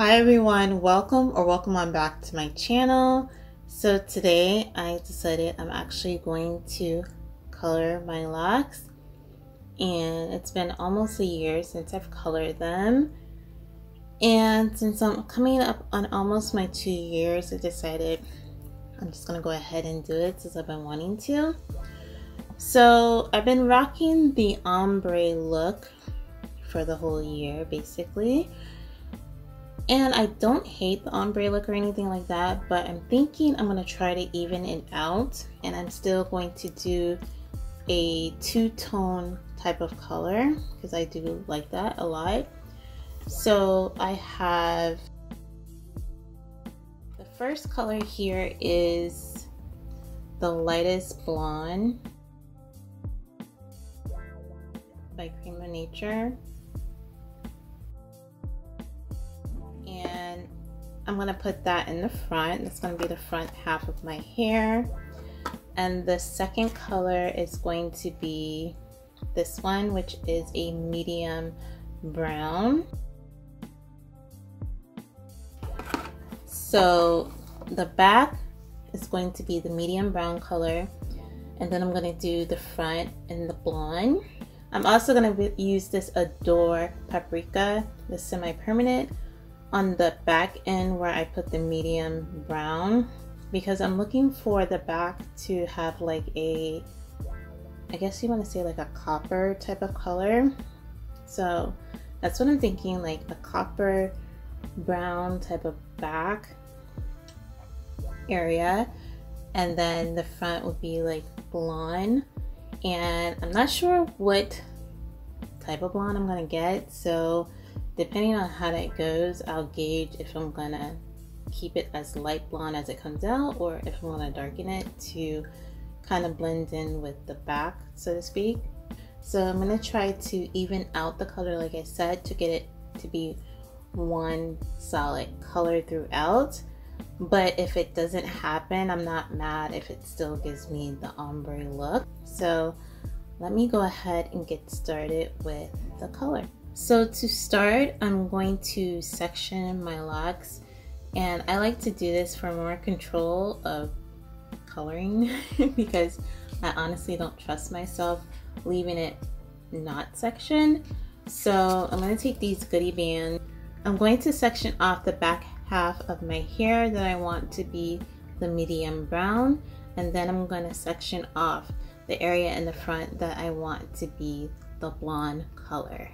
Hi everyone, welcome on back to my channel. So today I decided I'm actually going to color my locks, and it's been almost a year since I've colored them. And since I'm coming up on almost my 2 years, I decided I'm just gonna go ahead and do it since I've been wanting to. So I've been rocking the ombre look for the whole year basically. And I don't hate the ombre look or anything like that, but I'm thinking I'm gonna try to even it out, and I'm still going to do a two-tone type of color because I do like that a lot. So I have the first color here is the lightest blonde by Cream of Nature. And I'm gonna put that in the front. That's gonna be the front half of my hair. And the second color is going to be this one, which is a medium brown. So the back is going to be the medium brown color, and then I'm gonna do the front in the blonde. I'm also gonna use this Adore Paprika, the semi-permanent, on the back end where I put the medium brown, because I'm looking for the back to have like a, I guess you want to say like a copper type of color. So that's what I'm thinking, like a copper brown type of back area, and then the front would be like blonde. And I'm not sure what type of blonde I'm gonna get, so depending on how that goes, I'll gauge if I'm gonna keep it as light blonde as it comes out, or if I'm gonna darken it to kind of blend in with the back, so to speak. So I'm gonna try to even out the color, like I said, to get it to be one solid color throughout. But if it doesn't happen, I'm not mad if it still gives me the ombre look. So let me go ahead and get started with the color. So to start, I'm going to section my locks, and I like to do this for more control of coloring because I honestly don't trust myself leaving it not sectioned. So I'm going to take these goodie bands. I'm going to section off the back half of my hair that I want to be the medium brown, and then I'm going to section off the area in the front that I want to be the blonde color.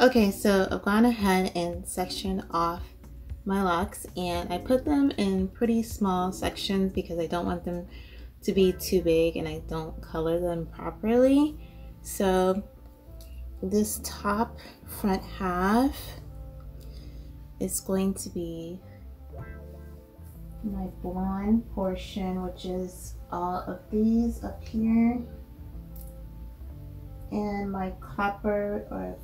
Okay, so I've gone ahead and sectioned off my locks, and I put them in pretty small sections because I don't want them to be too big and I don't color them properly. So this top front half is going to be my blonde portion, which is all of these up here, and my copper or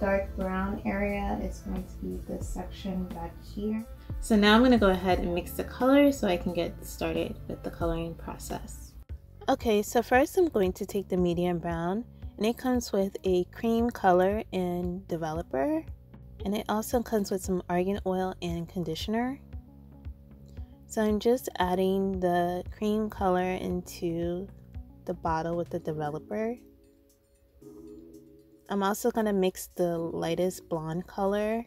dark brown area is going to be this section back here. So now I'm going to go ahead and mix the color so I can get started with the coloring process. Okay, so first I'm going to take the medium brown, and it comes with a cream color in Developer, and it also comes with some argan oil and conditioner. So I'm just adding the cream color into the bottle with the Developer. I'm also going to mix the lightest blonde color,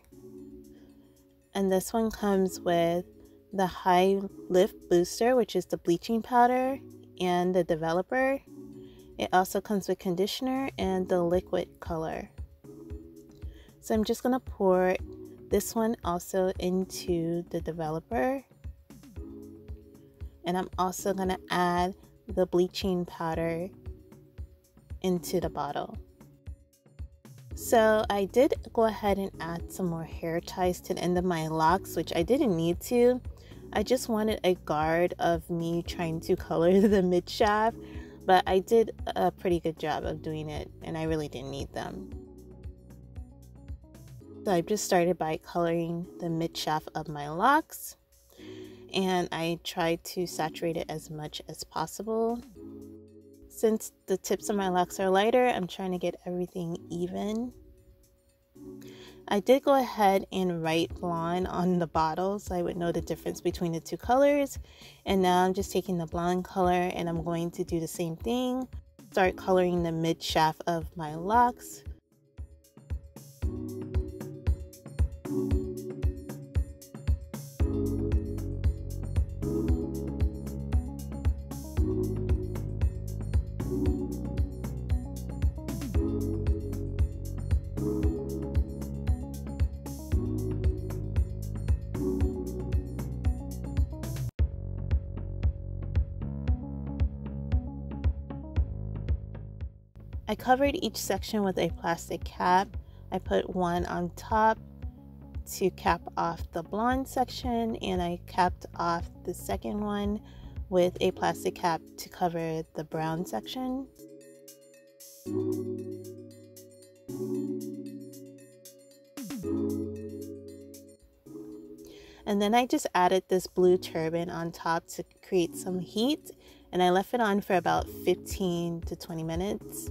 and this one comes with the High Lift Booster, which is the bleaching powder, and the Developer. It also comes with conditioner and the liquid color. So I'm just going to pour this one also into the developer. And I'm also going to add the bleaching powder into the bottle. So I did go ahead and add some more hair ties to the end of my locks, which I didn't need to. I just wanted a guard of me trying to color the mid shaft, but I did a pretty good job of doing it and I really didn't need them. So I just started by coloring the mid shaft of my locks and I tried to saturate it as much as possible. Since the tips of my locks are lighter, I'm trying to get everything even. I did go ahead and write blonde on the bottle so I would know the difference between the two colors. And now I'm just taking the blonde color and I'm going to do the same thing. Start coloring the mid shaft of my locks. I covered each section with a plastic cap. I put one on top to cap off the blonde section and I capped off the second one with a plastic cap to cover the brown section. And then I just added this blue turban on top to create some heat and I left it on for about 15 to 20 minutes.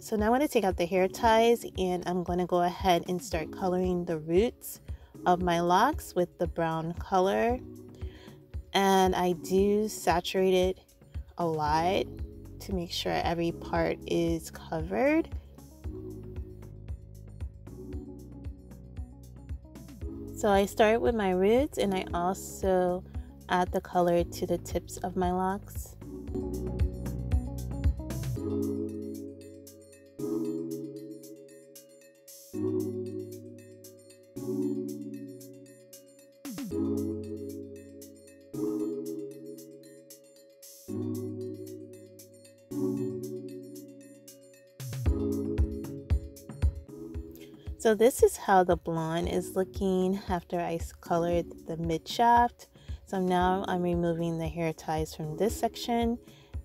So now I'm going to take out the hair ties and I'm going to go ahead and start coloring the roots of my locks with the brown color. And I do saturate it a lot to make sure every part is covered. So I start with my roots and I also add the color to the tips of my locks. So this is how the blonde is looking after I colored the mid shaft. So now I'm removing the hair ties from this section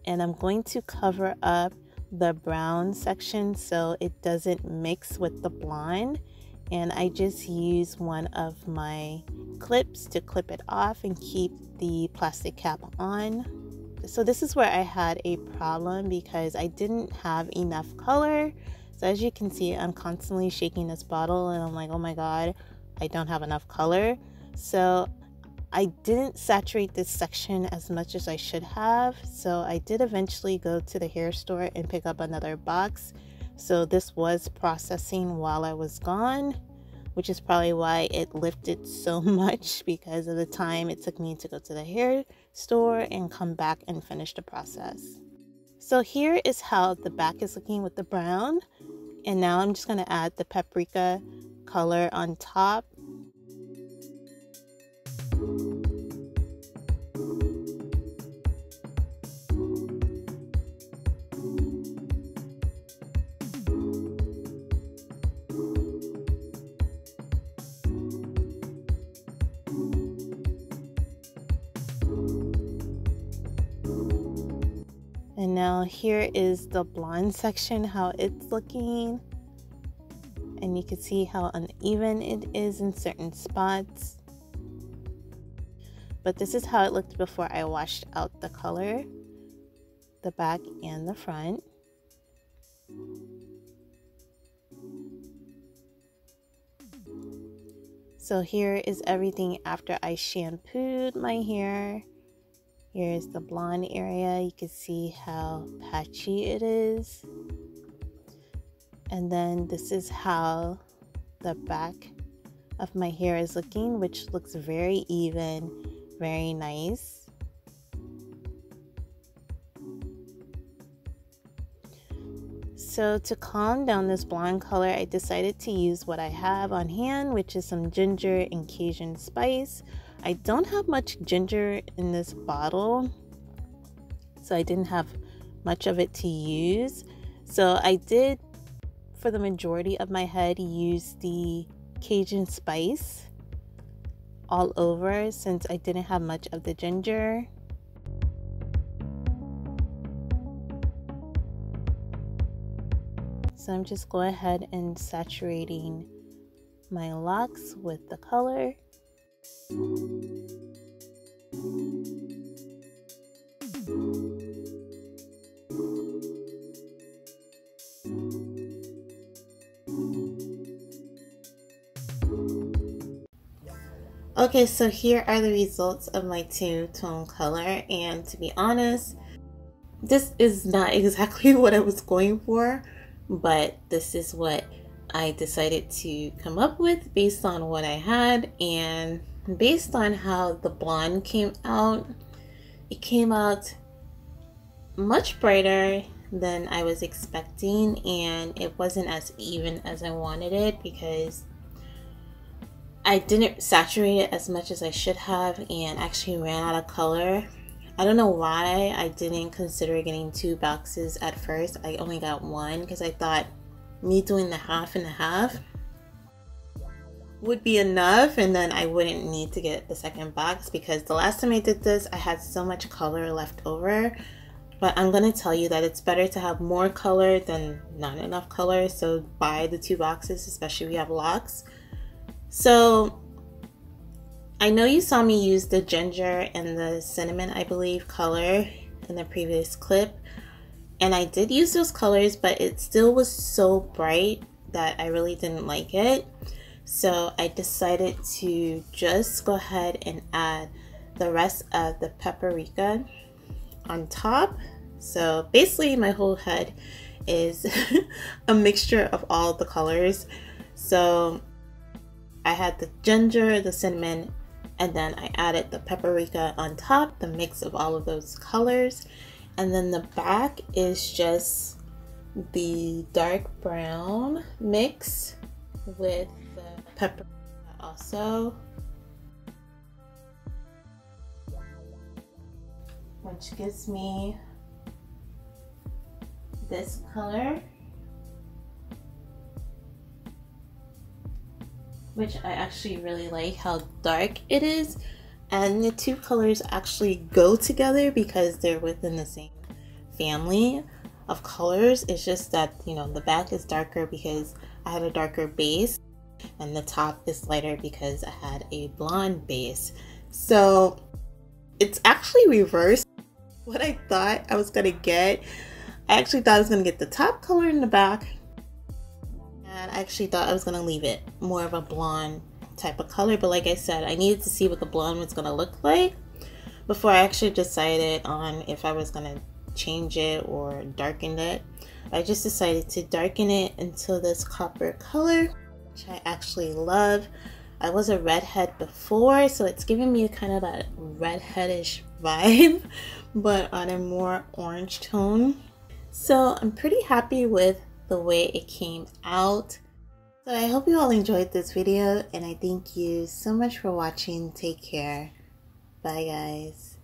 and I'm going to cover up the brown section so it doesn't mix with the blonde. And I just use one of my clips to clip it off and keep the plastic cap on. So this is where I had a problem because I didn't have enough color. So as you can see, I'm constantly shaking this bottle and I'm like, oh my god, I don't have enough color. So I didn't saturate this section as much as I should have. So I did eventually go to the hair store and pick up another box. So this was processing while I was gone, which is probably why it lifted so much because of the time it took me to go to the hair store and come back and finish the process. So here is how the back is looking with the brown. And now I'm just going to add the paprika color on top. And now here is the blonde section, how it's looking. And you can see how uneven it is in certain spots. But this is how it looked before I washed out the color, the back and the front. So here is everything after I shampooed my hair. Here's the blonde area. You can see how patchy it is. And then this is how the back of my hair is looking, which looks very even, very nice. So to calm down this blonde color, I decided to use what I have on hand, which is some ginger and Cajun spice. I don't have much ginger in this bottle, so I didn't have much of it to use. So I did, for the majority of my head, use the Cajun spice all over since I didn't have much of the ginger. So I'm just going ahead and saturating my locks with the color. Okay, so here are the results of my two-tone color, and to be honest, this is not exactly what I was going for, but this is what I decided to come up with based on what I had and based on how the blonde came out. It came out much brighter than I was expecting, and it wasn't as even as I wanted it because I didn't saturate it as much as I should have and actually ran out of color. I don't know why I didn't consider getting two boxes at first. I only got one because I thought me doing the half and a half would be enough, and then I wouldn't need to get the second box because the last time I did this I had so much color left over. But I'm gonna tell you that it's better to have more color than not enough color, so buy the two boxes, especially if you have locks. So I know you saw me use the ginger and the cinnamon, I believe, color in the previous clip, and I did use those colors, but it still was so bright that I really didn't like it. So I decided to just go ahead and add the rest of the paprika on top. So basically my whole head is a mixture of all the colors. So I had the ginger, the cinnamon, and then I added the paprika on top, the mix of all of those colors. And then the back is just the dark brown mix with the paprika also, which gives me this color, which I actually really like how dark it is, and the two colors actually go together because they're within the same family of colors. It's just that, you know, the back is darker because I had a darker base, and the top is lighter because I had a blonde base. So it's actually reversed what I thought I was gonna get. I actually thought I was gonna get the top color in the back, and I actually thought I was going to leave it more of a blonde type of color, but like I said, I needed to see what the blonde was going to look like before I actually decided on if I was going to change it or darken it. I just decided to darken it until this copper color, which I actually love. I was a redhead before, so it's giving me kind of that redheadish vibe, but on a more orange tone. So I'm pretty happy with the way it came out. So I hope you all enjoyed this video, and I thank you so much for watching. Take care. Bye guys.